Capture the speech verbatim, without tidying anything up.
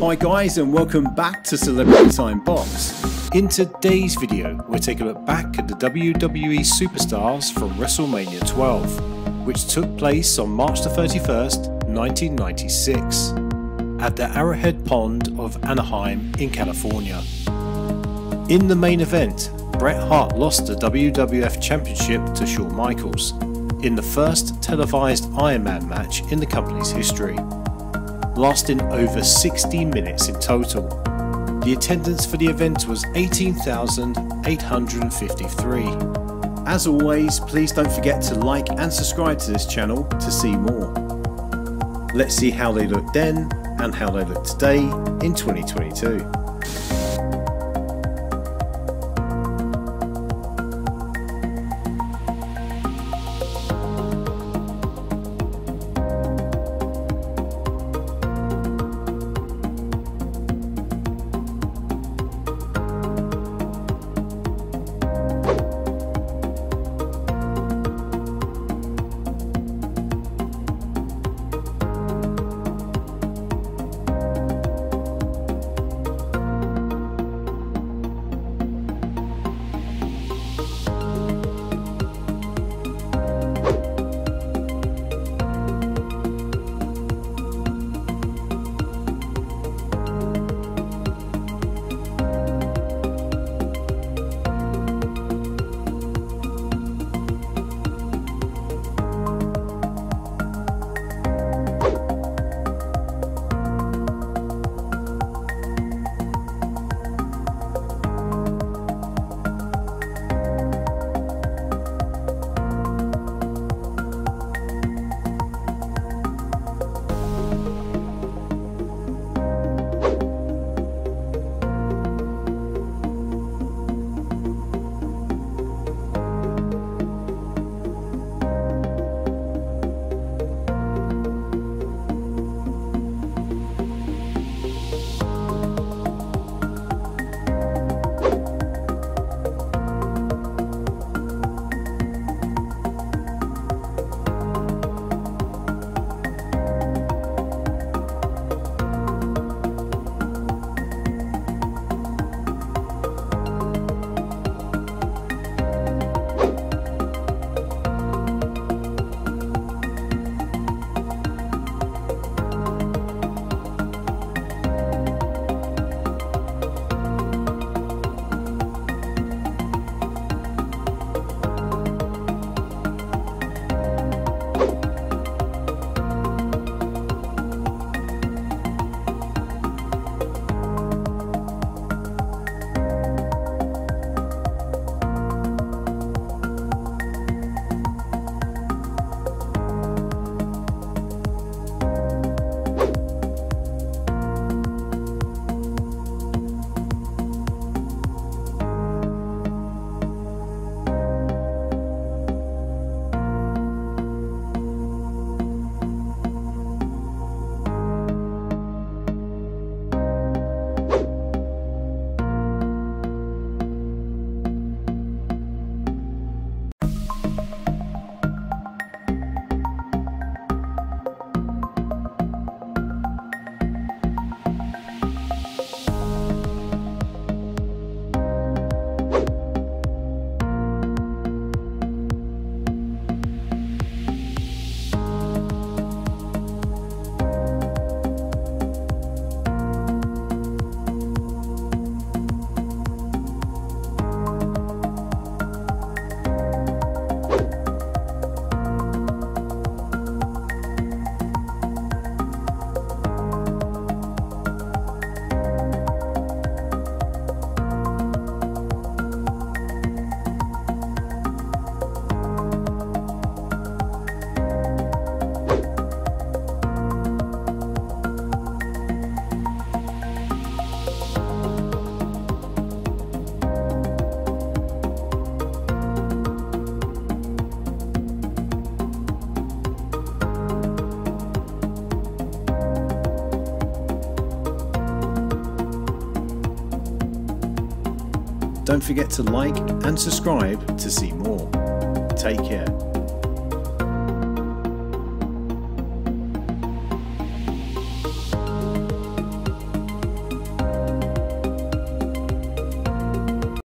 Hi guys, and welcome back to Celebrity Time Box. In today's video, we're taking a look back at the W W E superstars from WrestleMania twelve, which took place on March the thirty-first, nineteen ninety-six, at the Arrowhead Pond of Anaheim in California. In the main event, Bret Hart lost the W W F Championship to Shawn Michaels in the first televised Ironman match in the company's history, lasting over sixty minutes in total. The attendance for the event was eighteen thousand eight hundred fifty-three. As always, please don't forget to like and subscribe to this channel to see more. Let's see how they looked then and how they look today in twenty twenty-two. Don't forget to like and subscribe to see more. Take care.